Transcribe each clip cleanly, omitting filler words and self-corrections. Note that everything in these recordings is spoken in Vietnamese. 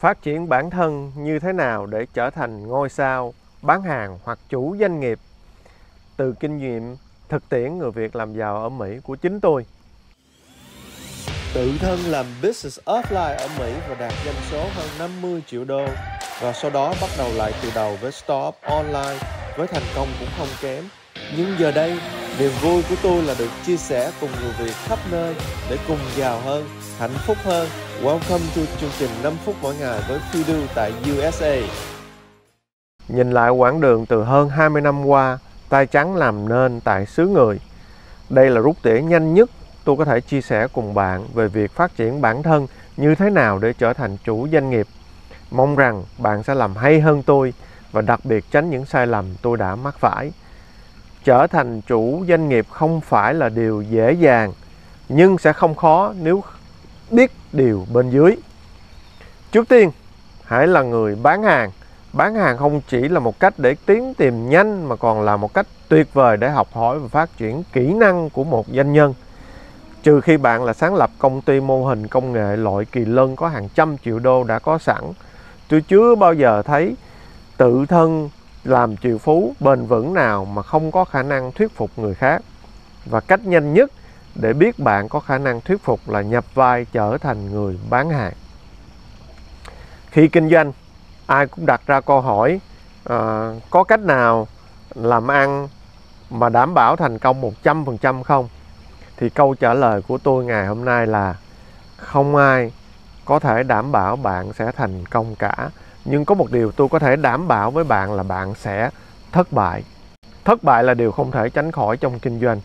Phát triển bản thân như thế nào để trở thành ngôi sao, bán hàng hoặc chủ doanh nghiệp? Từ kinh nghiệm thực tiễn người Việt làm giàu ở Mỹ của chính tôi. Tự thân làm business offline ở Mỹ và đạt doanh số hơn 50 triệu đô. Và sau đó bắt đầu lại từ đầu với startup online với thành công cũng không kém. Nhưng giờ đây, niềm vui của tôi là được chia sẻ cùng người Việt khắp nơi để cùng giàu hơn, hạnh phúc hơn. Welcome to chương trình 5 phút mỗi ngày với Fidu tại USA. Nhìn lại quãng đường từ hơn 20 năm qua, tay trắng làm nên tại xứ người. Đây là rút tỉa nhanh nhất tôi có thể chia sẻ cùng bạn về việc phát triển bản thân như thế nào để trở thành chủ doanh nghiệp. Mong rằng bạn sẽ làm hay hơn tôi và đặc biệt tránh những sai lầm tôi đã mắc phải. Trở thành chủ doanh nghiệp không phải là điều dễ dàng, nhưng sẽ không khó nếu biết điều bên dưới. Trước tiên, hãy là người bán hàng. Bán hàng không chỉ là một cách để tiến tìm nhanh mà còn là một cách tuyệt vời để học hỏi và phát triển kỹ năng của một doanh nhân. Trừ khi bạn là sáng lập công ty mô hình công nghệ loại kỳ lân có hàng trăm triệu đô đã có sẵn, tôi chưa bao giờ thấy tự thân làm triệu phú bền vững nào mà không có khả năng thuyết phục người khác. Và cách nhanh nhất để biết bạn có khả năng thuyết phục là nhập vai trở thành người bán hàng. Khi kinh doanh, ai cũng đặt ra câu hỏi có cách nào làm ăn mà đảm bảo thành công 100% không? Thì câu trả lời của tôi ngày hôm nay là không ai có thể đảm bảo bạn sẽ thành công cả. Nhưng có một điều tôi có thể đảm bảo với bạn là bạn sẽ thất bại. Thất bại là điều không thể tránh khỏi trong kinh doanh.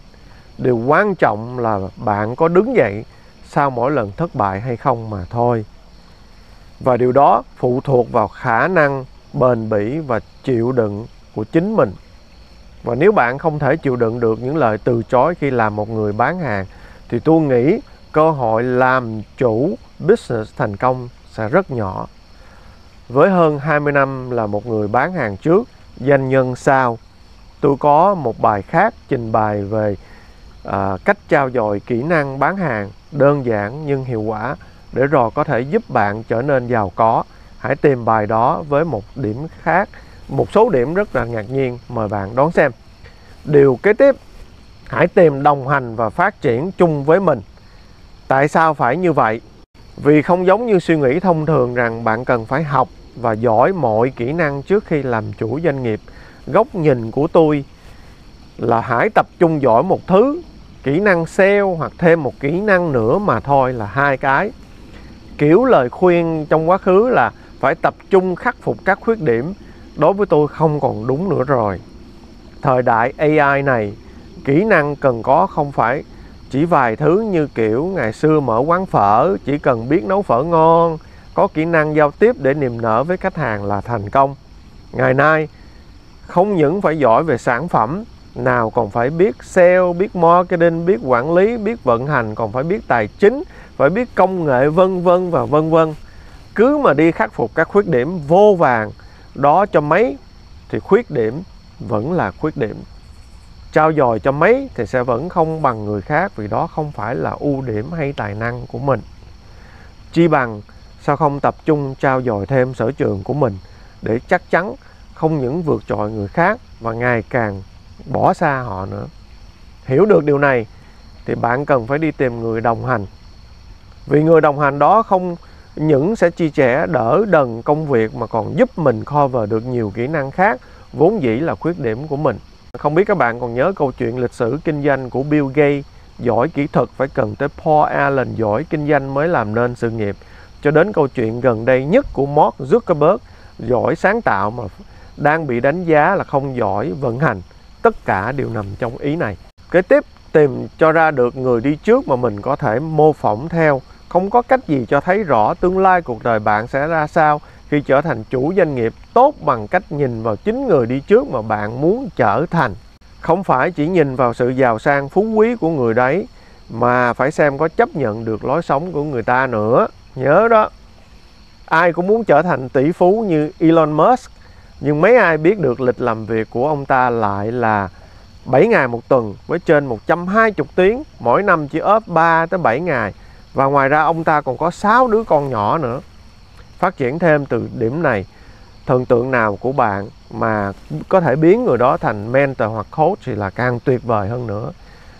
Điều quan trọng là bạn có đứng dậy sau mỗi lần thất bại hay không mà thôi. Và điều đó phụ thuộc vào khả năng bền bỉ và chịu đựng của chính mình. Và nếu bạn không thể chịu đựng được những lời từ chối khi làm một người bán hàng, thì tôi nghĩ cơ hội làm chủ business thành công sẽ rất nhỏ. Với hơn 20 năm là một người bán hàng trước, doanh nhân sau, tôi có một bài khác trình bày về cách trau dồi kỹ năng bán hàng đơn giản nhưng hiệu quả để rồi có thể giúp bạn trở nên giàu có. Hãy tìm bài đó với một điểm khác, một số điểm rất là ngạc nhiên, mời bạn đón xem. Điều kế tiếp, hãy tìm đồng hành và phát triển chung với mình. Tại sao phải như vậy? Vì không giống như suy nghĩ thông thường rằng bạn cần phải học và giỏi mọi kỹ năng trước khi làm chủ doanh nghiệp. Góc nhìn của tôi là hãy tập trung giỏi một thứ, kỹ năng sale hoặc thêm một kỹ năng nữa mà thôi, là hai cái. Kiểu lời khuyên trong quá khứ là phải tập trung khắc phục các khuyết điểm, đối với tôi không còn đúng nữa rồi. Thời đại AI này, kỹ năng cần có không phải chỉ vài thứ như kiểu ngày xưa mở quán phở, chỉ cần biết nấu phở ngon, có kỹ năng giao tiếp để niềm nở với khách hàng là thành công. Ngày nay, không những phải giỏi về sản phẩm, nào còn phải biết sale, biết marketing, biết quản lý, biết vận hành, còn phải biết tài chính, phải biết công nghệ vân vân và vân vân. Cứ mà đi khắc phục các khuyết điểm vô vàn đó cho mấy thì khuyết điểm vẫn là khuyết điểm. Trau dồi cho mấy thì sẽ vẫn không bằng người khác vì đó không phải là ưu điểm hay tài năng của mình. Chi bằng sao không tập trung trau dồi thêm sở trường của mình để chắc chắn không những vượt trội người khác và ngày càng bỏ xa họ nữa. Hiểu được điều này thì bạn cần phải đi tìm người đồng hành. Vì người đồng hành đó không những sẽ chia sẻ đỡ đần công việc mà còn giúp mình cover được nhiều kỹ năng khác vốn dĩ là khuyết điểm của mình. Không biết các bạn còn nhớ câu chuyện lịch sử kinh doanh của Bill Gates, giỏi kỹ thuật phải cần tới Paul Allen giỏi kinh doanh mới làm nên sự nghiệp, cho đến câu chuyện gần đây nhất của Mark Zuckerberg, giỏi sáng tạo mà đang bị đánh giá là không giỏi vận hành. Tất cả đều nằm trong ý này. Kế tiếp, tìm cho ra được người đi trước mà mình có thể mô phỏng theo. Không có cách gì cho thấy rõ tương lai cuộc đời bạn sẽ ra sao khi trở thành chủ doanh nghiệp tốt bằng cách nhìn vào chính người đi trước mà bạn muốn trở thành. Không phải chỉ nhìn vào sự giàu sang phú quý của người đấy mà phải xem có chấp nhận được lối sống của người ta nữa. Nhớ đó, ai cũng muốn trở thành tỷ phú như Elon Musk, nhưng mấy ai biết được lịch làm việc của ông ta lại là 7 ngày một tuần với trên 120 tiếng, mỗi năm chỉ ốp 3 tới 7 ngày. Và ngoài ra ông ta còn có 6 đứa con nhỏ nữa. phát triển thêm từ điểm này. Thần tượng nào của bạn mà có thể biến người đó thành mentor hoặc coach thì là càng tuyệt vời hơn nữa.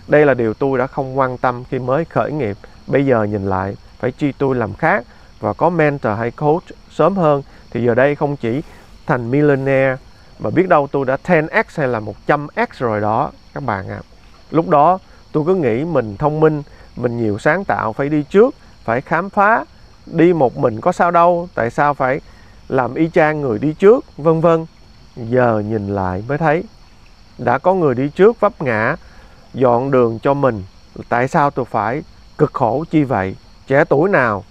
Đây là điều tôi đã không quan tâm khi mới khởi nghiệp. Bây giờ nhìn lại, phải chi tôi làm khác và có mentor hay coach sớm hơn thì giờ đây không chỉ thành millionaire mà biết đâu tôi đã 10x hay là 100x rồi đó các bạn ạ. Lúc đó tôi cứ nghĩ mình thông minh, mình nhiều sáng tạo, phải đi trước, phải khám phá, đi một mình có sao đâu, tại sao phải làm y chang người đi trước, vân vân. Giờ nhìn lại mới thấy đã có người đi trước vấp ngã, dọn đường cho mình, tại sao tôi phải cực khổ chi vậy? Trẻ tuổi nào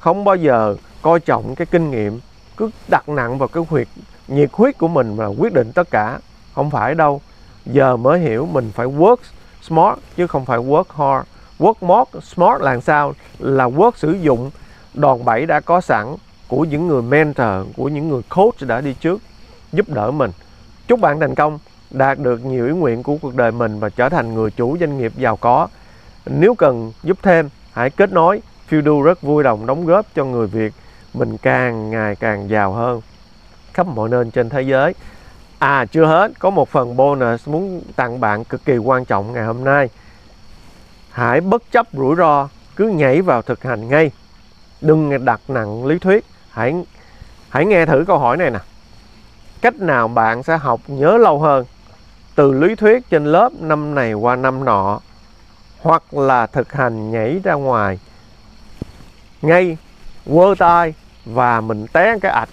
không bao giờ coi trọng cái kinh nghiệm, cứ đặt nặng vào cái nhiệt huyết của mình và quyết định tất cả. Không phải đâu, giờ mới hiểu mình phải work smart chứ không phải work hard. Work more, smart là sao? Là work sử dụng đòn bẩy đã có sẵn của những người mentor, của những người coach đã đi trước giúp đỡ mình. Chúc bạn thành công, đạt được nhiều ý nguyện của cuộc đời mình và trở thành người chủ doanh nghiệp giàu có. Nếu cần giúp thêm, hãy kết nối. Fidu rất vui lòng đóng góp cho người Việt mình càng ngày càng giàu hơn khắp mọi nơi trên thế giới. À, chưa hết, có một phần bonus muốn tặng bạn cực kỳ quan trọng ngày hôm nay. Hãy bất chấp rủi ro, cứ nhảy vào thực hành ngay. Đừng đặt nặng lý thuyết. Hãy nghe thử câu hỏi này nè. Cách nào bạn sẽ học nhớ lâu hơn? Từ lý thuyết trên lớp năm này qua năm nọ, hoặc là thực hành nhảy ra ngoài ngay, quơ tay và mình té cái ạch.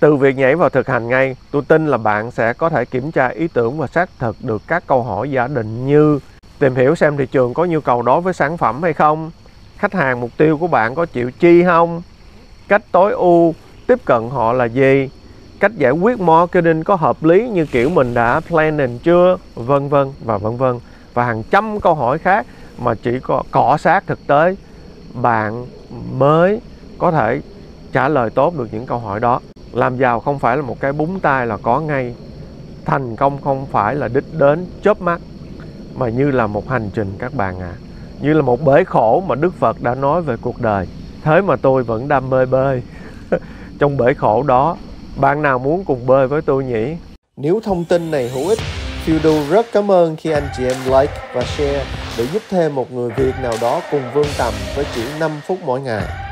Từ việc nhảy vào thực hành ngay, tôi tin là bạn sẽ có thể kiểm tra ý tưởng và xác thực được các câu hỏi giả định như tìm hiểu xem thị trường có nhu cầu đối với sản phẩm hay không, khách hàng mục tiêu của bạn có chịu chi không, cách tối ưu tiếp cận họ là gì, cách giải quyết marketing có hợp lý như kiểu mình đã planning chưa, vân vân và vân vân, và hàng trăm câu hỏi khác mà chỉ có cọ sát thực tế bạn mới có thể trả lời tốt được những câu hỏi đó. Làm giàu không phải là một cái búng tay là có ngay. Thành công không phải là đích đến chớp mắt, mà như là một hành trình các bạn ạ. Như là một bể khổ mà Đức Phật đã nói về cuộc đời. Thế mà tôi vẫn đam mê bơi. Trong bể khổ đó, bạn nào muốn cùng bơi với tôi nhỉ? Nếu thông tin này hữu ích, Fidu rất cảm ơn khi anh chị em like và share để giúp thêm một người Việt nào đó cùng vươn tầm với chỉ 5 phút mỗi ngày.